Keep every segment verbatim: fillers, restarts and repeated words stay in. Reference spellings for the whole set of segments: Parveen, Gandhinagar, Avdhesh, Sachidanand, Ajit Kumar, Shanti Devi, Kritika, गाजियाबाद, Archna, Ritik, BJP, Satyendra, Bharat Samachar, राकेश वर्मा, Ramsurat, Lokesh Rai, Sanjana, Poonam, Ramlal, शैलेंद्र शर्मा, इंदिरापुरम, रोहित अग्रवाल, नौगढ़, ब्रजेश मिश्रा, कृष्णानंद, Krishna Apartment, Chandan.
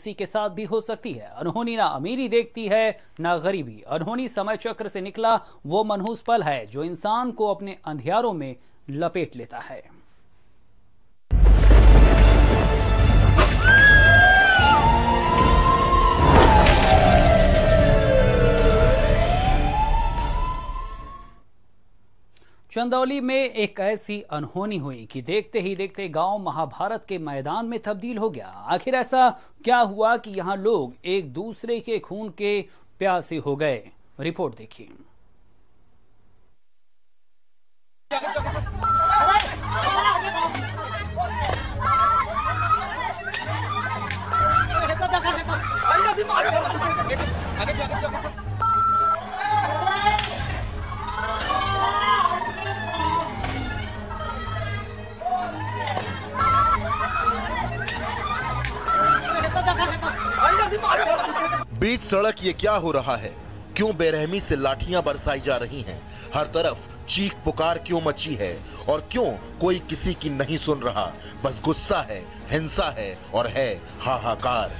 किसी के साथ भी हो सकती है। अनहोनी ना अमीरी देखती है ना गरीबी। अनहोनी समय चक्र से निकला वो मनहूस पल है जो इंसान को अपने अंधियारों में लपेट लेता है। चंदौली में एक ऐसी अनहोनी हुई कि देखते ही देखते गांव महाभारत के मैदान में तब्दील हो गया। आखिर ऐसा क्या हुआ कि यहां लोग एक दूसरे के खून के प्यासे हो गए? रिपोर्ट देखिए। बीच सड़क ये क्या हो रहा है? क्यों बेरहमी से लाठियां बरसाई जा रही हैं? हर तरफ चीख पुकार क्यों मची है और क्यों कोई किसी की नहीं सुन रहा? बस गुस्सा है, हिंसा है और है हाहाकार।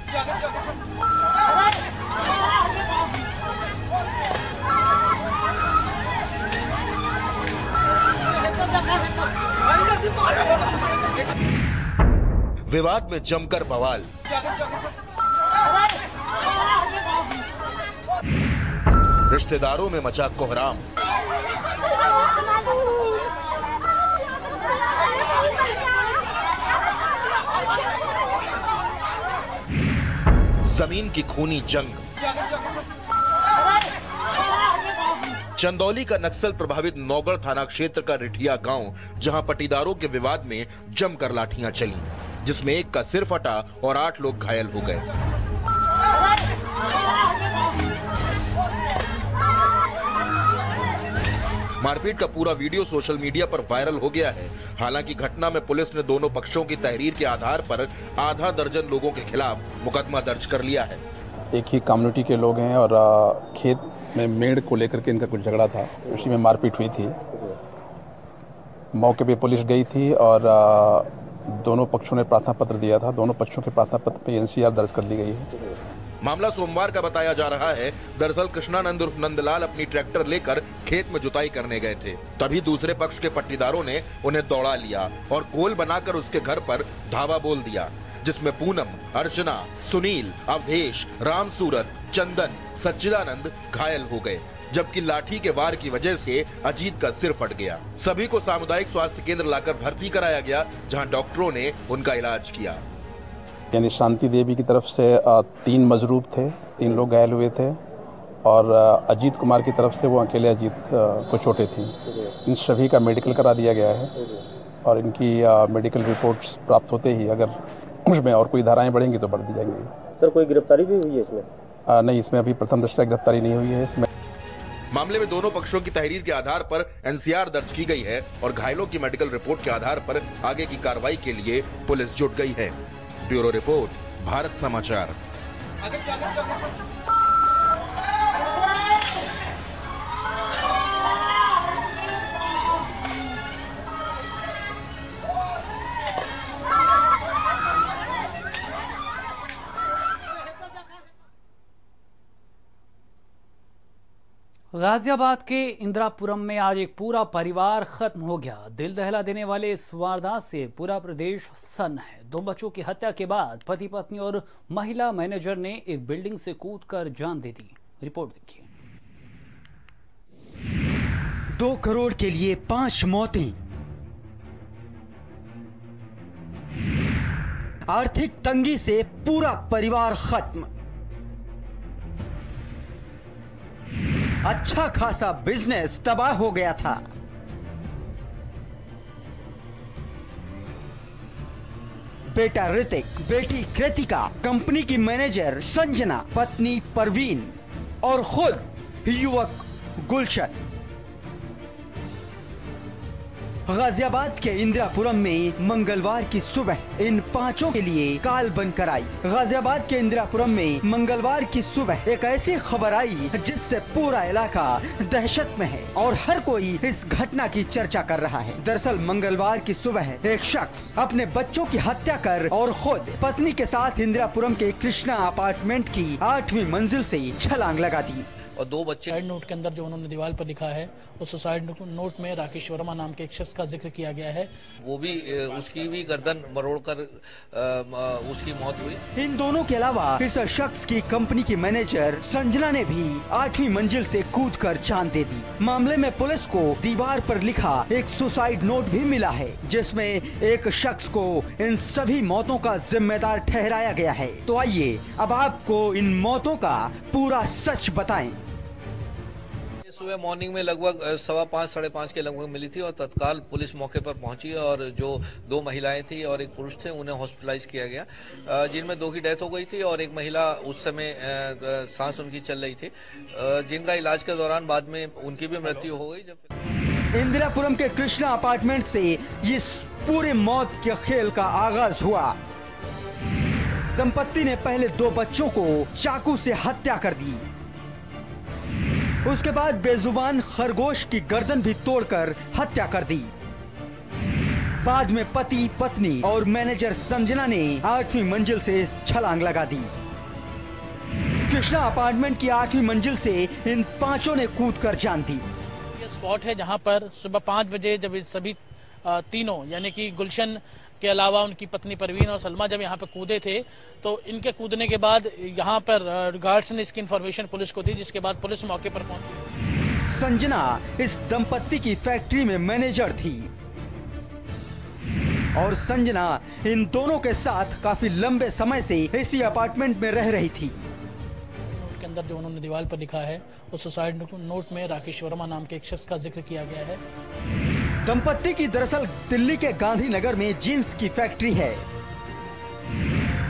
विवाद में जमकर बवाल। रिश्तेदारों में मचा कोहराम। जमीन की खूनी जंग। चंदौली का नक्सल प्रभावित नौगढ़ थाना क्षेत्र का रिठिया गांव, जहां पटीदारों के विवाद में जमकर लाठियां चली, जिसमें एक का सिर फटा और आठ लोग घायल हो गए। मारपीट का पूरा वीडियो सोशल मीडिया पर वायरल हो गया है। हालांकि घटना में पुलिस ने दोनों पक्षों की तहरीर के आधार पर आधा दर्जन लोगों के खिलाफ मुकदमा दर्ज कर लिया है। एक ही कम्युनिटी के लोग हैं और खेत में मेड़ को लेकर के इनका कुछ झगड़ा था, उसी में मारपीट हुई थी। मौके पे पुलिस गई थी और दोनों पक्षों ने प्रार्थना पत्र दिया था। दोनों पक्षों के प्रार्थना पत्र पर एन सी आर दर्ज कर ली गई है। मामला सोमवार का बताया जा रहा है। दरअसल कृष्णानंद उर्फ नंदलाल अपनी ट्रैक्टर लेकर खेत में जुताई करने गए थे, तभी दूसरे पक्ष के पट्टीदारों ने उन्हें दौड़ा लिया और गोल बनाकर उसके घर पर धावा बोल दिया, जिसमें पूनम, अर्चना, सुनील, अवधेश, रामसूरत, चंदन, सच्चिदानंद घायल हो गए, जबकि लाठी के वार की वजह से अजीत का सिर फट गया। सभी को सामुदायिक स्वास्थ्य केंद्र लाकर भर्ती कराया गया, जहाँ डॉक्टरों ने उनका इलाज किया। यानी शांति देवी की तरफ से तीन मजरूब थे, तीन लोग घायल हुए थे और अजीत कुमार की तरफ से वो अकेले अजीत को चोटें थी। इन सभी का मेडिकल करा दिया गया है और इनकी मेडिकल रिपोर्ट्स प्राप्त होते ही अगर उसमें और कोई धाराएं बढ़ेंगी तो बढ़ दी जाएंगी। सर, कोई गिरफ्तारी भी हुई है इसमें? आ, नहीं, इसमें अभी प्रथम दृष्टया गिरफ्तारी नहीं हुई है। इसमें मामले में दोनों पक्षों की तहरीर के आधार पर एन सी आर दर्ज की गई है और घायलों की मेडिकल रिपोर्ट के आधार पर आगे की कार्रवाई के लिए पुलिस जुट गई है। ब्यूरो रिपोर्ट, भारत समाचार। गाजियाबाद के इंद्रापुरम में आज एक पूरा परिवार खत्म हो गया। दिल दहला देने वाले इस वारदात से पूरा प्रदेश सन्न है। दो बच्चों की हत्या के बाद पति पत्नी और महिला मैनेजर ने एक बिल्डिंग से कूदकर जान दे दी। रिपोर्ट देखिए। दो करोड़ के लिए पांच मौतें। आर्थिक तंगी से पूरा परिवार खत्म। अच्छा खासा बिजनेस तबाह हो गया था। बेटा ऋतिक, बेटी कृतिका, कंपनी की मैनेजर संजना, पत्नी परवीन और खुद युवक गुलशन। गाजियाबाद के इंदिरापुरम में मंगलवार की सुबह इन पांचों के लिए काल बनकर आई। गाजियाबाद के इंदिरापुरम में मंगलवार की सुबह एक ऐसी खबर आई जिससे पूरा इलाका दहशत में है और हर कोई इस घटना की चर्चा कर रहा है। दरअसल मंगलवार की सुबह एक शख्स अपने बच्चों की हत्या कर और खुद पत्नी के साथ इंदिरापुरम के कृष्णा अपार्टमेंट की आठवीं मंजिल से छलांग लगा दी। और दो बच्चे साइड नोट के अंदर जो उन्होंने दीवार पर लिखा है उस साइड नोट में राकेश वर्मा नाम के एक शख्स का जिक्र किया गया है। वो भी उसकी भी गर्दन मरोड़कर उसकी मौत हुई। इन दोनों के अलावा इस शख्स की कंपनी की मैनेजर संजना ने भी आठवीं मंजिल से कूदकर जान दे दी। मामले में पुलिस को दीवार पर लिखा एक सुसाइड नोट भी मिला है जिसमें एक शख्स को इन सभी मौतों का जिम्मेदार ठहराया गया है। तो आइए अब आपको इन मौतों का पूरा सच बताएं। सुबह मॉर्निंग में लगभग सवा पाँच साढ़े पाँच के लगभग मिली थी और तत्काल पुलिस मौके पर पहुंची और जो दो महिलाएं थी और एक पुरुष थे उन्हें हॉस्पिटलाइज किया गया, जिनमें दो की डेथ हो गई थी और एक महिला उस समय सांस उनकी चल रही थी, जिनका इलाज के दौरान बाद में उनकी भी मृत्यु हो गई। जब इंदिरापुरम के कृष्णा अपार्टमेंट से ये पूरे मौत के खेल का आगाज हुआ। दंपत्ति ने पहले दो बच्चों को चाकू से हत्या कर दी, उसके बाद बेजुबान खरगोश की गर्दन भी तोड़कर हत्या कर दी। बाद में पति पत्नी और मैनेजर संजना ने आठवीं मंजिल से छलांग लगा दी। कृष्णा अपार्टमेंट की आठवीं मंजिल से इन पांचों ने कूदकर जान दी। ये स्पॉट है जहां पर सुबह पाँच बजे जब सभी तीनों यानी कि गुलशन के अलावा उनकी पत्नी परवीन और सलमा जब यहाँ पर कूदे थे तो इनके कूदने के बाद यहाँ पर गार्ड्स ने इसकी इन्फॉर्मेशन पुलिस को दी, जिसके बाद पुलिस मौके पर पहुंची। संजना इस दंपत्ति की फैक्ट्री में मैनेजर थी और संजना इन दोनों के साथ काफी लंबे समय से इसी अपार्टमेंट में रह रही थी। के अंदर जो उन्होंने दीवार पर लिखा है उस सुसाइड नोट में राकेश वर्मा नाम के एक शख्स का जिक्र किया गया है। दंपत्ति की दरअसल दिल्ली के गांधीनगर में जींस की फैक्ट्री है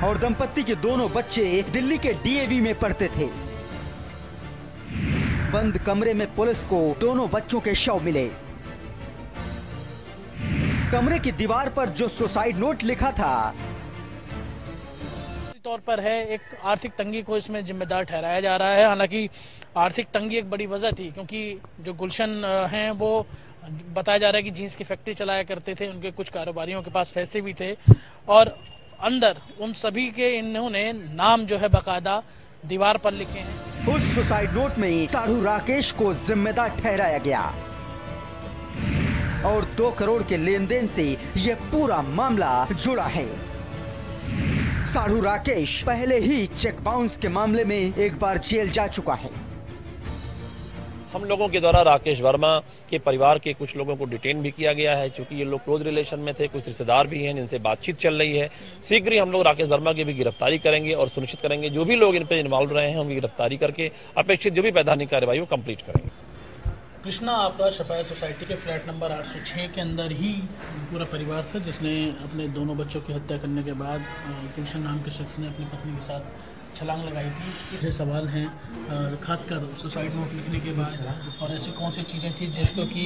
और दंपत्ति के दोनों बच्चे दिल्ली के डी ए वी में पढ़ते थे। बंद कमरे में पुलिस को दोनों बच्चों के शव मिले। कमरे की दीवार पर जो सुसाइड नोट लिखा था तौर पर है एक आर्थिक तंगी को इसमें जिम्मेदार ठहराया जा रहा है। हालांकि आर्थििक तंगी एक बड़ी वजह थी क्योंकि जो गुलशन हैं वो बताया जा रहा है कि जींस की फैक्ट्री चलाया करते थे, उनके कुछ कारोबारियों के पास पैसे भी थे और अंदर उन सभी के इन्होंने नाम जो है बाकायदा दीवार पर लिखे हैं। उस सुसाइड नोट में साधु राकेश को जिम्मेदार ठहराया गया और दो करोड़ के लेन देन से ये पूरा मामला जुड़ा है। साधु राकेश पहले ही चेक बाउंस के मामले में एक बार जेल जा चुका है। हम लोगों के द्वारा राकेश वर्मा के परिवार के कुछ लोगों को डिटेन भी किया गया है। चूंकि ये लोग क्लोज रिलेशन में थे, कुछ रिश्तेदार भी हैं जिनसे बातचीत चल रही है। शीघ्र ही हम लोग राकेश वर्मा की भी गिरफ्तारी करेंगे और सुनिश्चित करेंगे जो भी लोग इन पे इन्वॉल्व रहे हैं उनकी गिरफ्तारी करके अपेक्षित जो भी वैधानिक कार्यवाही वो कम्प्लीट करेंगे। कृष्णा अपराध सफाया सोसाइटी के फ्लैट नंबर आठ सौ छः के अंदर ही पूरा परिवार था जिसने अपने दोनों बच्चों की हत्या करने के बाद गुलशन नाम के शख्स ने अपनी पत्नी के साथ छलांग लगाई थी। इससे सवाल हैं खासकर सुसाइड नोट लिखने के बाद और ऐसी कौन सी चीज़ें थी जिसको कि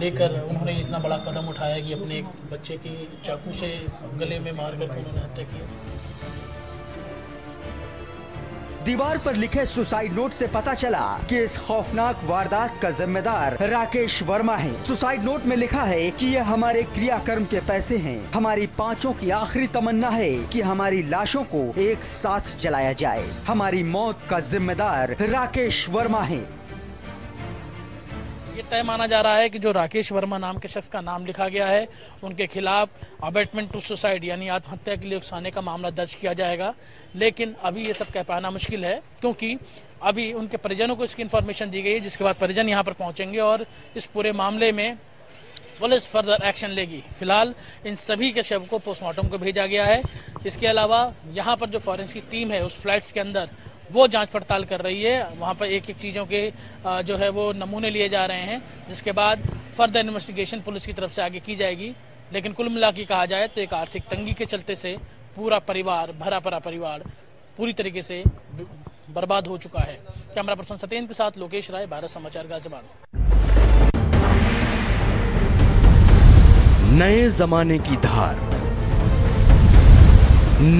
लेकर उन्होंने इतना बड़ा कदम उठाया कि अपने एक बच्चे की चाकू से गले में मार कर उन्होंने हत्या की। दीवार पर लिखे सुसाइड नोट से पता चला कि इस खौफनाक वारदात का जिम्मेदार राकेश वर्मा है। सुसाइड नोट में लिखा है कि ये हमारे क्रियाकर्म के पैसे हैं। हमारी पांचों की आखिरी तमन्ना है कि हमारी लाशों को एक साथ जलाया जाए। हमारी मौत का जिम्मेदार राकेश वर्मा है। ये तय माना जा रहा है कि जो राकेश वर्मा नाम के शख्स का नाम लिखा गया है उनके खिलाफ अबेटमेंट टू सुसाइड यानी आत्महत्या के लिए उकसाने का मामला दर्ज किया जाएगा। लेकिन अभी ये सब कह पाना मुश्किल है क्योंकि अभी उनके परिजनों को इसकी इन्फॉर्मेशन दी गई है, जिसके बाद परिजन यहाँ पर पहुंचेंगे और इस पूरे मामले में पुलिस फर्दर एक्शन लेगी। फिलहाल इन सभी के शव को पोस्टमार्टम को भेजा गया है। इसके अलावा यहाँ पर जो फॉरेंसिक टीम है उस फ्लैट्स के अंदर वो जांच पड़ताल कर रही है। वहाँ पर एक एक चीज़ों के जो है वो नमूने लिए जा रहे हैं, जिसके बाद फर्दर इन्वेस्टिगेशन पुलिस की तरफ से आगे की जाएगी। लेकिन कुल मिला के कहा जाए तो एक आर्थिक तंगी के चलते से पूरा परिवार भरा भरा परिवार पूरी तरीके से बर्बाद हो चुका है। कैमरा पर्सन सत्येंद्र के साथ लोकेश राय, भारत समाचार, गाजियाबाद। नए जमाने की धार,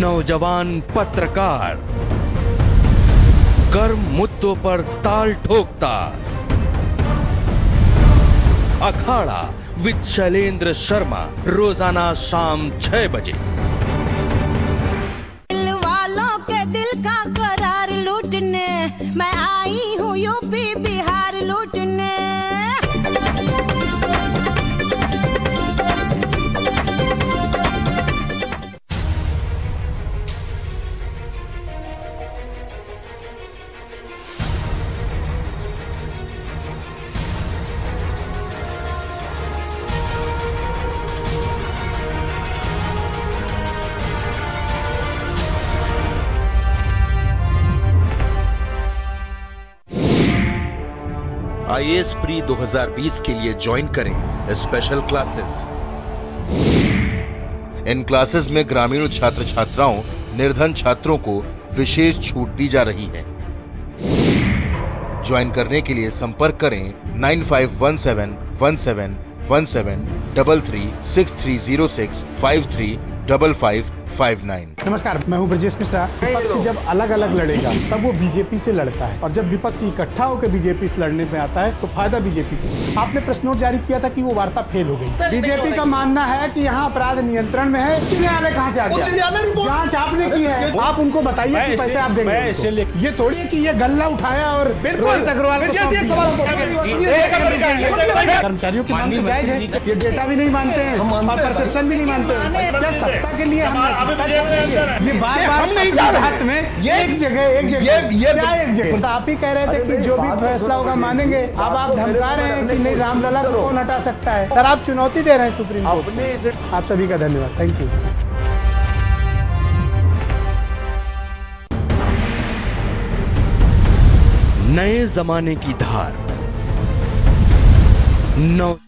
नौजवान पत्रकार गर्म मुद्दों पर ताल ठोकता, अखाड़ा विद शैलेंद्र शर्मा रोजाना शाम छह बजे। दिल वालों के दिल का करार लूटने मैं आई हूँ यूपी बिहार लूटने। आईएएस प्री दो हज़ार बीस के लिए ज्वाइन करें स्पेशल क्लासेस। इन क्लासेस में ग्रामीण छात्र छात्राओं निर्धन छात्रों को विशेष छूट दी जा रही है। ज्वाइन करने के लिए संपर्क करें nine five one seven one seven one seven double three six three zero six five three double five five nine. नमस्कार, मैं हूँ ब्रजेश मिश्रा। विपक्ष जब अलग अलग लड़ेगा तब वो बीजेपी से लड़ता है, और जब विपक्ष इकट्ठा होकर बीजेपी से लड़ने में आता है तो फायदा बीजेपी को। आपने प्रश्नोत्तर जारी किया था कि वो वार्ता फेल हो गई। बीजेपी का मानना है कि यहाँ अपराध नियंत्रण में है। उच्च न्यायालय कहाँ से आ गया? जांच आपने की है, आप उनको बताइए कि पैसे आप देंगे। ये थोड़ी है कि ये गल्ला उठाया और रोहित अग्रवाल कर्मचारियों की मांग जायज है। ये डेटा भी नहीं मानते हैं, परसेप्शन भी नहीं मानते हैं। क्या सत्ता के लिए ये बार बार नहीं जा रहा में एक जगह एक जगह ये एक जगह आप ही कह रहे थे कि जो भी फैसला होगा मानेंगे। अब आप धमका रहे हैं कि नहीं, रामलला को कौन हटा सकता है? सर, आप चुनौती दे रहे हैं सुप्रीम कोर्ट में। आप सभी का धन्यवाद, थैंक यू। नए जमाने की धार, नौ